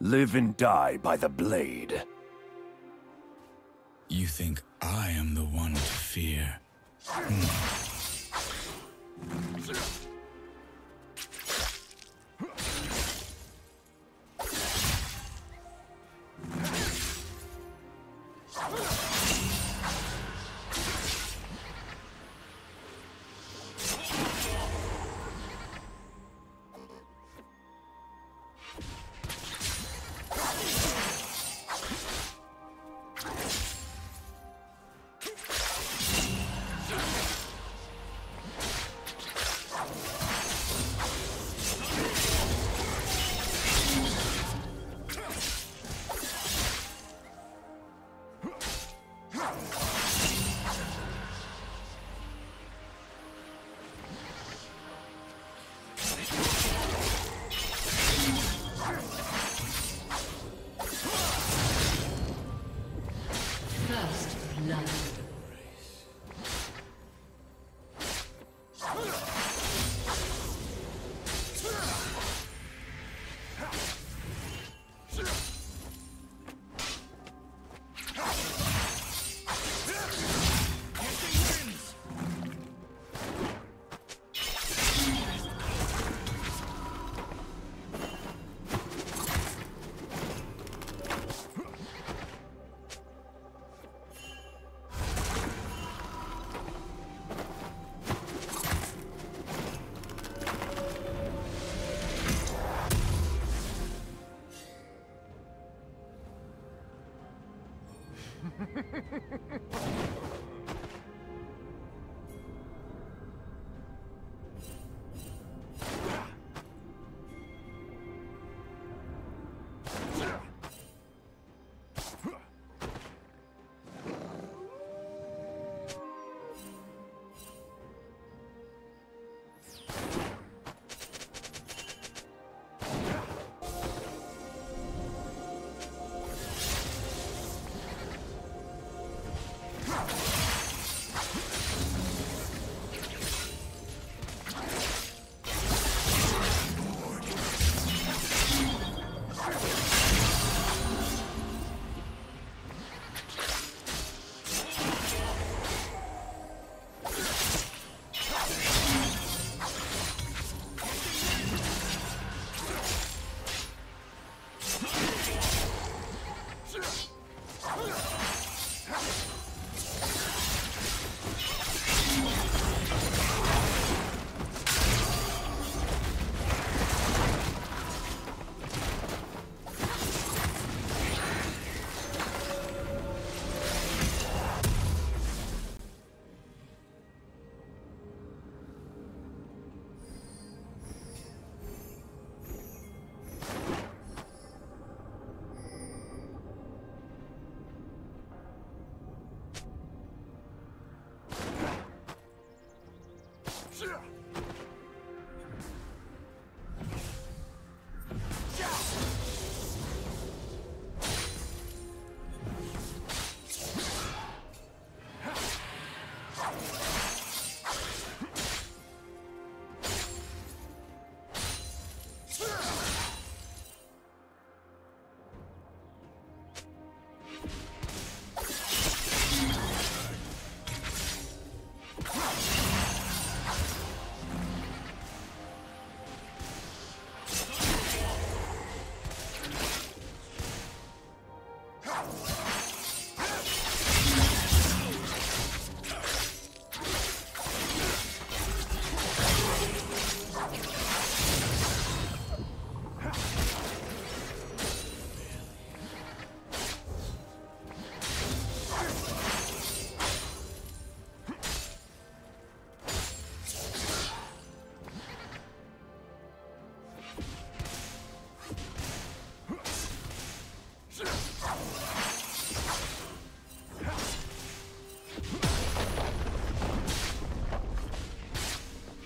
Live and die by the blade. You think I am the one to fear?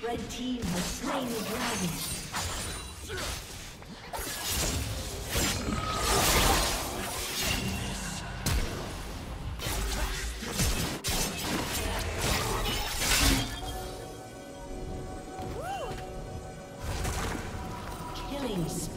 Red team has slain the dragon. Killing spree.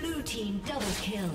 Blue team double kill.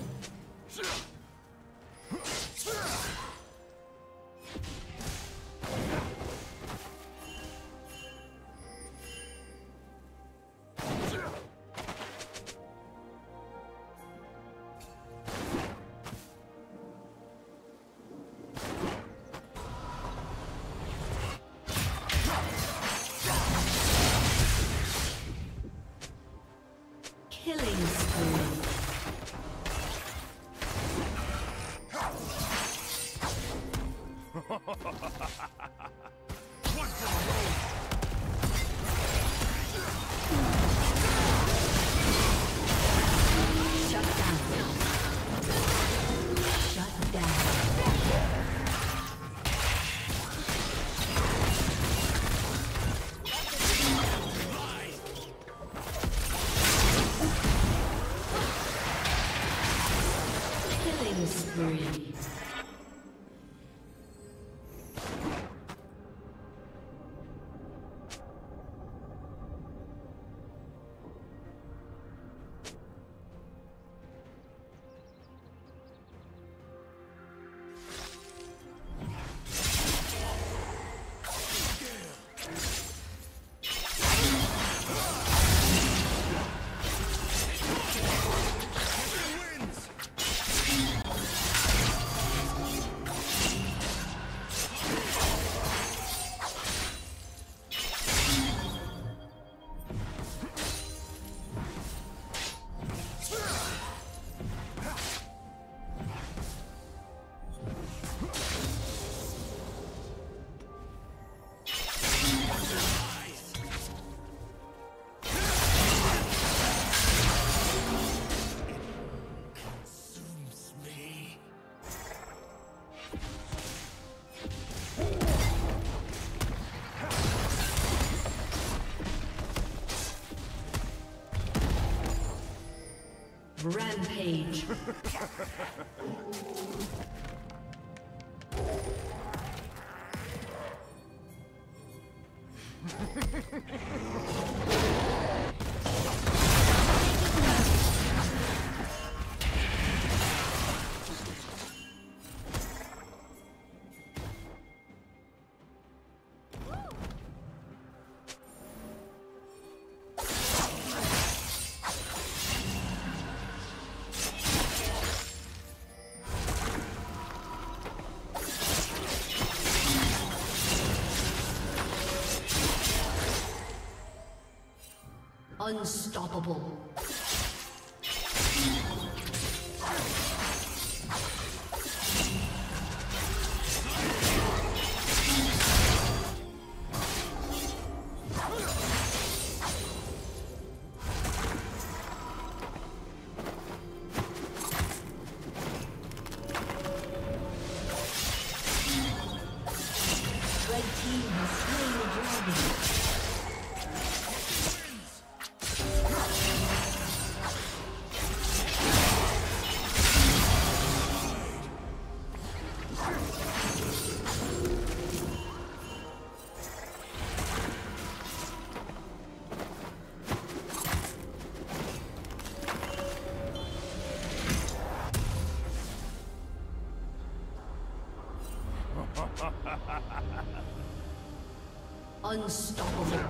Rampage. Unstoppable. Unstoppable.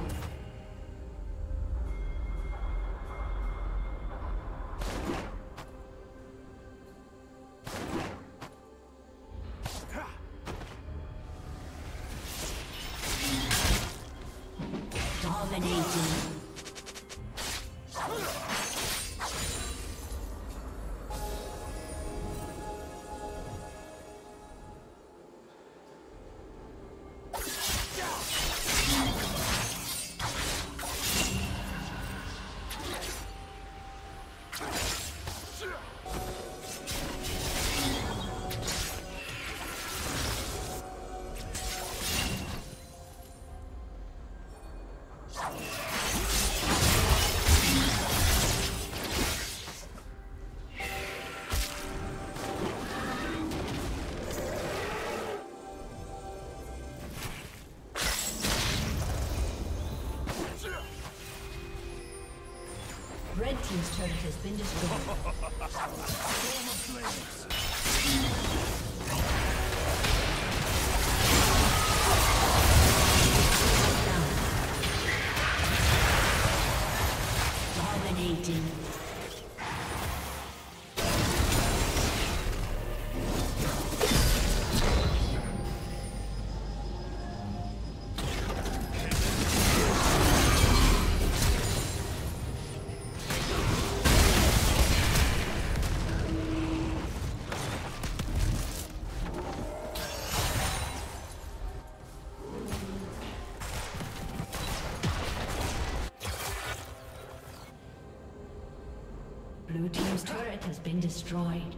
Dominating. Red team's turret has been destroyed. Blue team's turret has been destroyed.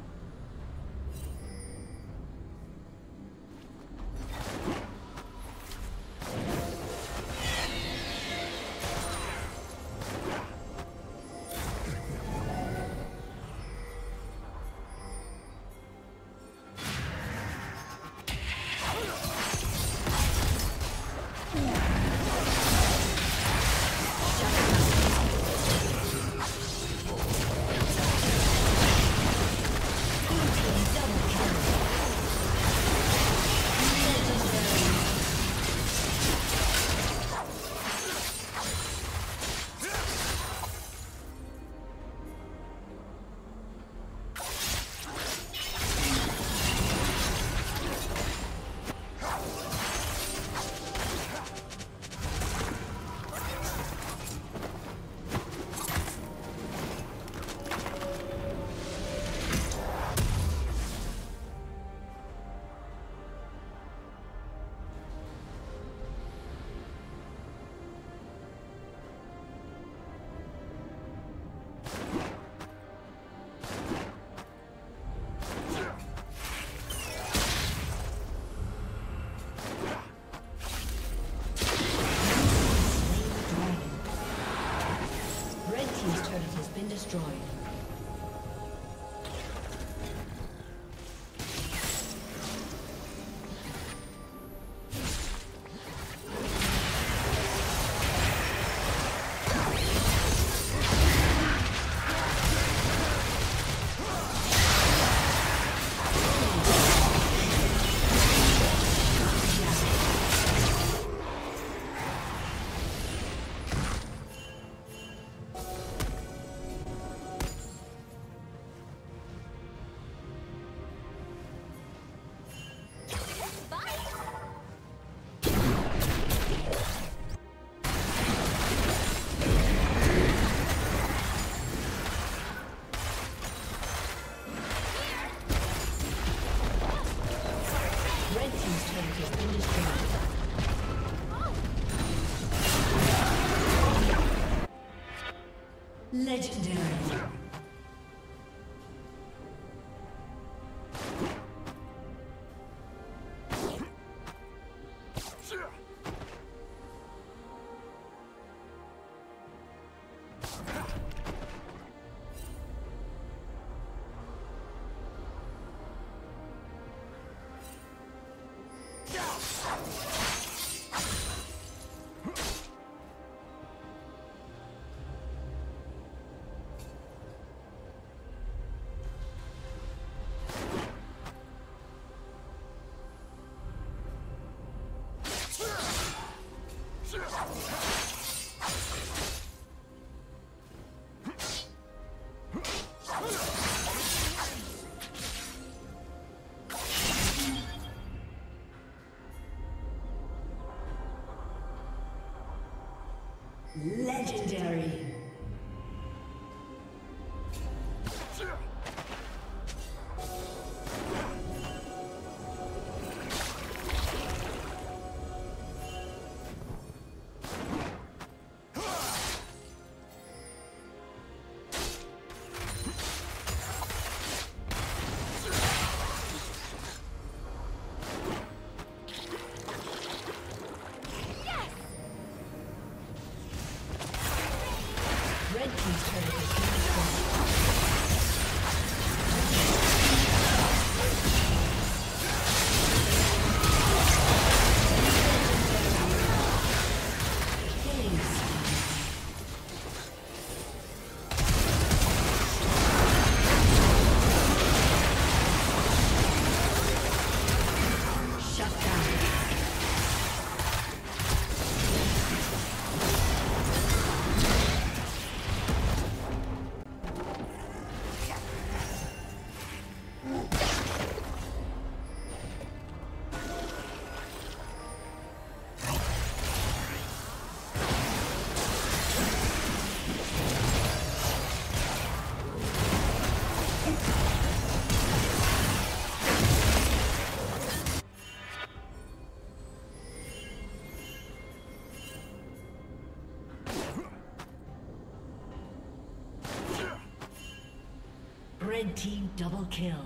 destroyed. Legendary. Legendary. Red team double kill.